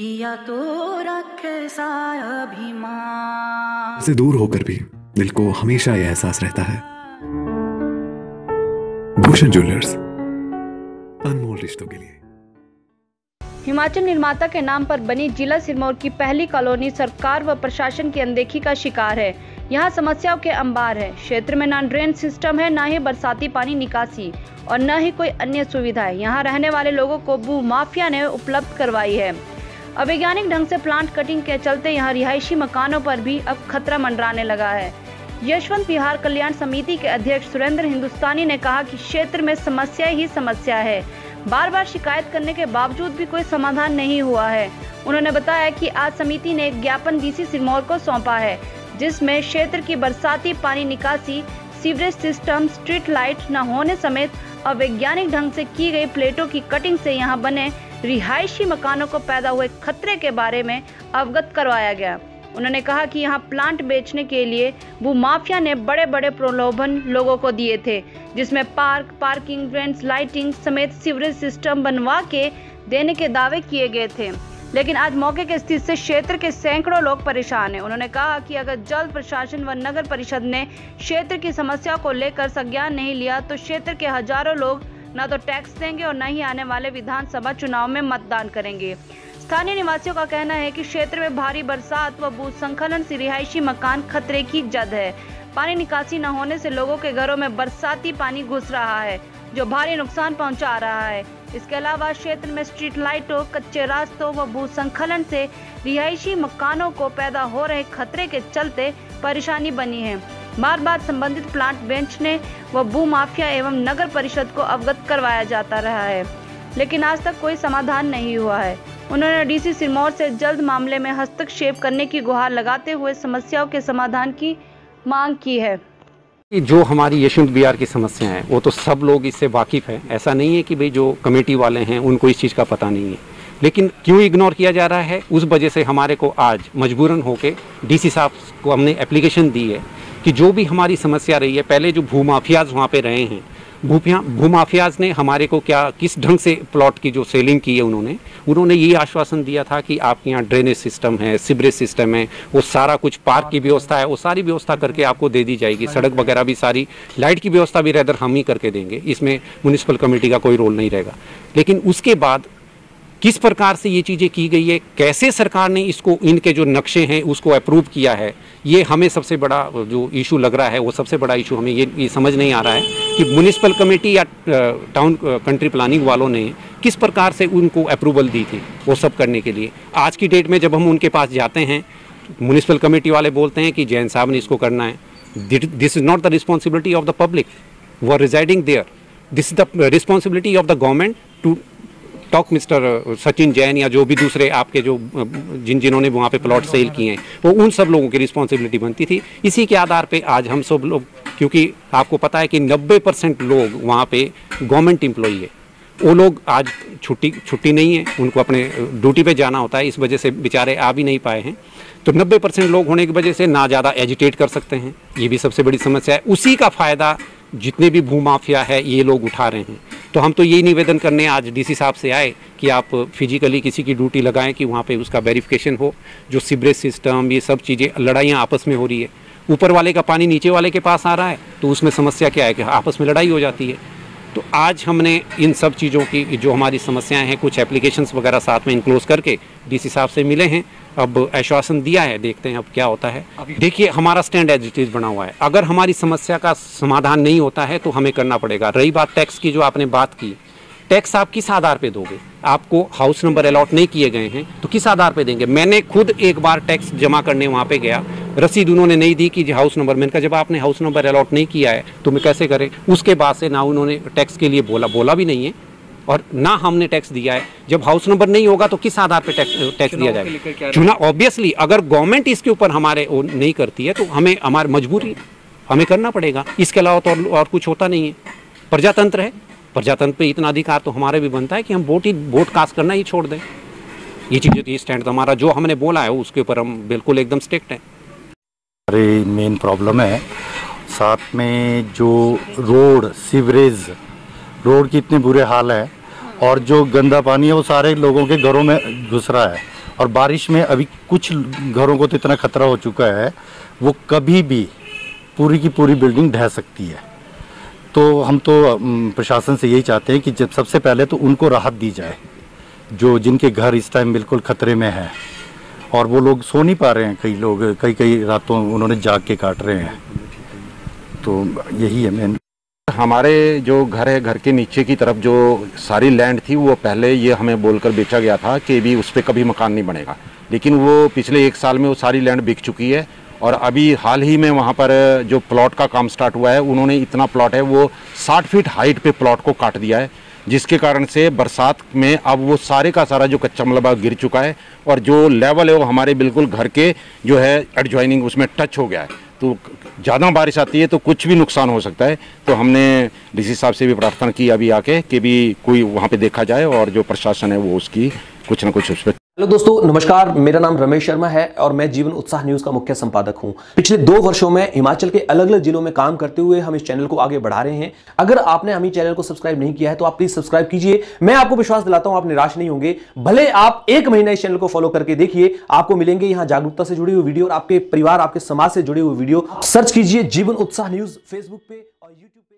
या तो रखे सारा भीमा। इसे दूर होकर भी दिल को हमेशा यह एहसास रहता है, भूषण ज्वेलर्स अनमोल रिश्तों के लिए। हिमाचल निर्माता के नाम पर बनी जिला सिरमौर की पहली कॉलोनी सरकार व प्रशासन की अनदेखी का शिकार है। यहाँ समस्याओं के अंबार है। क्षेत्र में ना ड्रेन सिस्टम है, ना ही बरसाती पानी निकासी और न ही कोई अन्य सुविधा है। यहाँ रहने वाले लोगों को भू माफिया ने उपलब्ध करवाई है। अवैज्ञानिक ढंग से प्लांट कटिंग के चलते यहाँ रिहायशी मकानों पर भी अब खतरा मंडराने लगा है। यशवंत विहार कल्याण समिति के अध्यक्ष सुरेंद्र हिंदुस्तानी ने कहा कि क्षेत्र में समस्या ही समस्या है। बार बार शिकायत करने के बावजूद भी कोई समाधान नहीं हुआ है। उन्होंने बताया कि आज समिति ने एक ज्ञापन डीसी सिरमौर को सौंपा है, जिसमें क्षेत्र की बरसाती पानी निकासी, सीवरेज सिस्टम, स्ट्रीट लाइट न होने समेत अवैज्ञानिक ढंग से की गई प्लेटों की कटिंग से यहाँ बने रिहायशी मकानों को पैदा हुए खतरे के बारे में अवगत करवाया गया। उन्होंने कहा कि यहाँ प्लांट बेचने के लिए भूमाफिया ने बड़े बड़े प्रलोभन लोगों को दिए थे, जिसमें पार्क, पार्किंग, ड्रेन्स, लाइटिंग समेत सीवरेज सिस्टम बनवा के देने के दावे किए गए थे। लेकिन आज मौके की स्थिति से क्षेत्र के सैकड़ों लोग परेशान हैं। उन्होंने कहा कि अगर जल्द प्रशासन व नगर परिषद ने क्षेत्र की समस्या को लेकर संज्ञान नहीं लिया तो क्षेत्र के हजारों लोग न तो टैक्स देंगे और न ही आने वाले विधानसभा चुनाव में मतदान करेंगे। स्थानीय निवासियों का कहना है कि क्षेत्र में भारी बरसात व भूस्खलन से रिहायशी मकान खतरे की जद है। पानी निकासी न होने से लोगों के घरों में बरसाती पानी घुस रहा है, जो भारी नुकसान पहुंचा रहा है। इसके अलावा क्षेत्र में स्ट्रीट लाइटों, कच्चे रास्तों व भूस्खलन से रिहायशी मकानों को पैदा हो रहे खतरे के चलते परेशानी बनी है। बार बार संबंधित प्लांट बेचने व भू माफिया एवं नगर परिषद को अवगत करवाया जाता रहा है, लेकिन आज तक कोई समाधान नहीं हुआ है। उन्होंने डीसी सिरमौर से जल्द मामले में हस्तक्षेप करने की गुहार लगाते हुए समस्याओं के समाधान की मांग की है। जो हमारी यशवंत विहार की समस्या है वो तो सब लोग इससे वाकिफ है। ऐसा नहीं है कि भाई जो कमेटी वाले हैं उनको इस चीज़ का पता नहीं है, लेकिन क्यों इग्नोर किया जा रहा है, उस वजह से हमारे को आज मजबूरन होके डीसी साहब को हमने एप्लीकेशन दी है कि जो भी हमारी समस्या रही है, पहले जो भूमाफियाज वहाँ पे रहे हैं, भूमाफियाज ने हमारे को क्या किस ढंग से प्लॉट की जो सेलिंग की है, उन्होंने ये आश्वासन दिया था कि आपके यहाँ ड्रेनेज सिस्टम है, सीवरेज सिस्टम है, वो सारा कुछ, पार्क की व्यवस्था है, वो सारी व्यवस्था करके आपको दे दी जाएगी, सड़क वगैरह भी सारी, लाइट की व्यवस्था भी रेदर हम ही करके देंगे, इसमें म्यूनिसिपल कमेटी का कोई रोल नहीं रहेगा। लेकिन उसके बाद किस प्रकार से ये चीज़ें की गई है, कैसे सरकार ने इसको, इनके जो नक्शे हैं उसको अप्रूव किया है, ये हमें सबसे बड़ा जो इशू लग रहा है, वो सबसे बड़ा इशू हमें ये समझ नहीं आ रहा है कि म्यूनिसिपल कमेटी या टाउन कंट्री प्लानिंग वालों ने किस प्रकार से उनको अप्रूवल दी थी वो सब करने के लिए। आज की डेट में जब हम उनके पास जाते हैं, म्यूनिसिपल कमेटी वाले बोलते हैं कि जैन साहब ने इसको करना है। This is not the responsibility of the public वो are residing there, this is the responsibility of the government to talk mister Sachin Jain या जो भी दूसरे आपके जो जिन्होंने वहाँ पे प्लॉट सेल किए हैं, वो उन सब लोगों की रिस्पॉन्सिबिलिटी बनती थी। इसी के आधार पे आज हम सब लोग, क्योंकि आपको पता है कि 90% लोग वहाँ पे गवर्नमेंट एम्प्लॉई है, वो लोग आज छुट्टी नहीं है, उनको अपने ड्यूटी पे जाना होता है, इस वजह से बेचारे आ भी नहीं पाए हैं। तो 90% लोग होने की वजह से ना ज़्यादा एजिटेट कर सकते हैं, ये भी सबसे बड़ी समस्या है। उसी का फ़ायदा जितने भी भूमाफिया है ये लोग उठा रहे हैं। तो हम तो यही निवेदन करने आज डीसी साहब से आए कि आप फिजिकली किसी की ड्यूटी लगाएं कि वहाँ पे उसका वेरिफिकेशन हो, जो सीवरेज सिस्टम ये सब चीज़ें, लड़ाइयाँ आपस में हो रही है, ऊपर वाले का पानी नीचे वाले के पास आ रहा है, तो उसमें समस्या क्या है कि आपस में लड़ाई हो जाती है। तो आज हमने इन सब चीज़ों की जो हमारी समस्याएँ हैं, कुछ एप्लीकेशंस वगैरह साथ में इंक्लोज करके डीसी साहब से मिले हैं, अब आश्वासन दिया है, देखते हैं अब क्या होता है। देखिए हमारा स्टैंड एज इट इज बना हुआ है, अगर हमारी समस्या का समाधान नहीं होता है तो हमें करना पड़ेगा। रही बात टैक्स की, जो आपने बात की, टैक्स आप किस आधार पे दोगे, आपको हाउस नंबर अलॉट नहीं किए गए हैं तो किस आधार पे देंगे। मैंने खुद एक बार टैक्स जमा करने वहाँ पे गया, रसीद उन्होंने नहीं दी कि हाउस नंबर, मैंने कहा जब आपने हाउस नंबर अलॉट नहीं किया है तो मैं कैसे करें। उसके बाद से ना उन्होंने टैक्स के लिए बोला भी नहीं है और ना हमने टैक्स दिया है। जब हाउस नंबर नहीं होगा तो किस आधार पे टैक्स दिया जाएगा। चुनाव ऑब्वियसली अगर गवर्नमेंट इसके ऊपर हमारे नहीं करती है तो हमें, हमारी मजबूरी, हमें करना पड़ेगा। इसके अलावा तो और कुछ होता नहीं है। प्रजातंत्र है, प्रजातंत्र पे इतना अधिकार तो हमारे भी बनता है कि हम वोट कास्ट करना ही छोड़ दें। ये चीज़ें, ये स्टैंड हमारा जो हमने बोला है उसके ऊपर हम बिल्कुल एकदम स्ट्रिक्ट हैं। हमारी मेन प्रॉब्लम है साथ में जो रोड, सीवरेज, रोड की इतनी बुरे हाल है और जो गंदा पानी है वो सारे लोगों के घरों में घुस रहा है और बारिश में अभी कुछ घरों को तो इतना खतरा हो चुका है वो कभी भी पूरी की पूरी बिल्डिंग ढह सकती है। तो हम तो प्रशासन से यही चाहते हैं कि जब सबसे पहले तो उनको राहत दी जाए जो जिनके घर इस टाइम बिल्कुल खतरे में है और वो लोग सो नहीं पा रहे हैं, कई लोग कई रातों उन्होंने जाग के काट रहे हैं। तो यही है मेन। हमारे जो घर है, घर के नीचे की तरफ जो सारी लैंड थी वो पहले ये हमें बोलकर बेचा गया था कि भी उस पर कभी मकान नहीं बनेगा, लेकिन वो पिछले एक साल में वो सारी लैंड बिक चुकी है और अभी हाल ही में वहाँ पर जो प्लॉट का काम स्टार्ट हुआ है उन्होंने इतना प्लॉट है वो 60 फीट हाइट पे प्लॉट को काट दिया है, जिसके कारण से बरसात में अब वो सारे का सारा जो कच्चा मलबा गिर चुका है और जो लेवल है वो हमारे बिल्कुल घर के जो है एडजॉइनिंग उसमें टच हो गया है। तो ज़्यादा बारिश आती है तो कुछ भी नुकसान हो सकता है। तो हमने डीसी साहब से भी प्रार्थना की अभी आके कि भी कोई वहाँ पर देखा जाए और जो प्रशासन है वो उसकी कुछ ना कुछ उस पर। हेलो दोस्तों, नमस्कार। मेरा नाम रमेश शर्मा है और मैं जीवन उत्साह न्यूज़ का मुख्य संपादक हूं। पिछले 2 वर्षों में हिमाचल के अलग अलग जिलों में काम करते हुए हम इस चैनल को आगे बढ़ा रहे हैं। अगर आपने हमारे चैनल को सब्सक्राइब नहीं किया है तो आप प्लीज सब्सक्राइब कीजिए। मैं आपको विश्वास दिलाता हूं आप निराश नहीं होंगे। भले आप 1 महीना इस चैनल को फॉलो करके देखिए, आपको मिलेंगे यहाँ जागरूकता से जुड़ी हुई वीडियो और आपके परिवार, आपके समाज से जुड़ी हुई वीडियो। सर्च कीजिए जीवन उत्साह न्यूज़ फेसबुक पे और यूट्यूब।